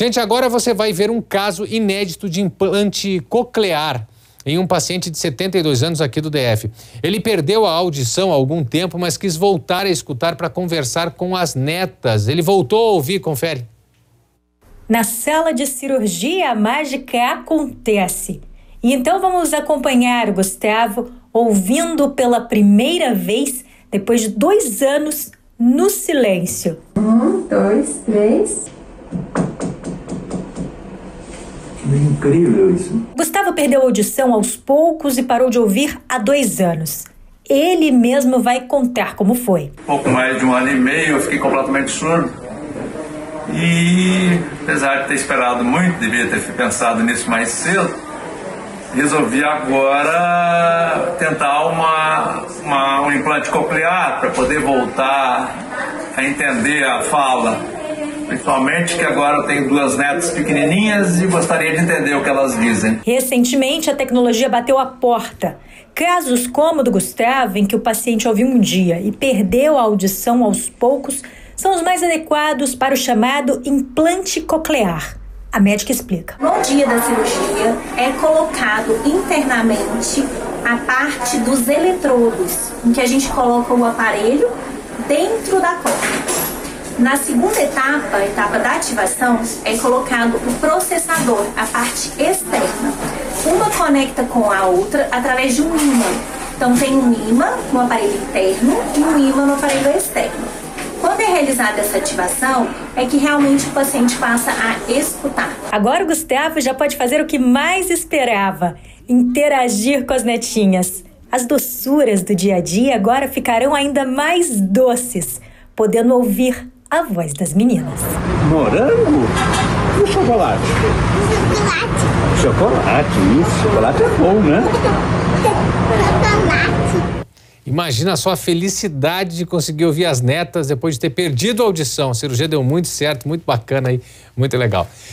Gente, agora você vai ver um caso inédito de implante coclear em um paciente de 72 anos aqui do DF. Ele perdeu a audição há algum tempo, mas quis voltar a escutar para conversar com as netas. Ele voltou a ouvir, confere. Na sala de cirurgia, a mágica acontece. E então vamos acompanhar o Gustavo ouvindo pela primeira vez depois de 2 anos no silêncio. 1, 2, 3... É incrível isso. Gustavo perdeu a audição aos poucos e parou de ouvir há 2 anos. Ele mesmo vai contar como foi. Pouco mais de 1 ano e meio eu fiquei completamente surdo. E apesar de ter esperado muito, devia ter pensado nisso mais cedo, resolvi agora tentar um implante coclear para poder voltar a entender a fala. Principalmente que agora eu tenho 2 netas pequenininhas e gostaria de entender o que elas dizem. Recentemente, a tecnologia bateu a porta. Casos como o do Gustavo, em que o paciente ouviu um dia e perdeu a audição aos poucos, são os mais adequados para o chamado implante coclear. A médica explica. No dia da cirurgia, é colocado internamente a parte dos eletrodos, em que a gente coloca o aparelho dentro da cóclea. Na segunda etapa, a etapa da ativação, é colocado o processador, a parte externa. Uma conecta com a outra através de um ímã. Então tem um ímã no aparelho interno e um ímã no aparelho externo. Quando é realizada essa ativação, é que realmente o paciente passa a escutar. Agora o Gustavo já pode fazer o que mais esperava, interagir com as netinhas. As doçuras do dia a dia agora ficarão ainda mais doces, podendo ouvir a voz das meninas. Morango? E o chocolate? Chocolate. Chocolate, isso. Chocolate é bom, né? Chocolate. Imagina só a felicidade de conseguir ouvir as netas depois de ter perdido a audição. A cirurgia deu muito certo, muito bacana aí, muito legal.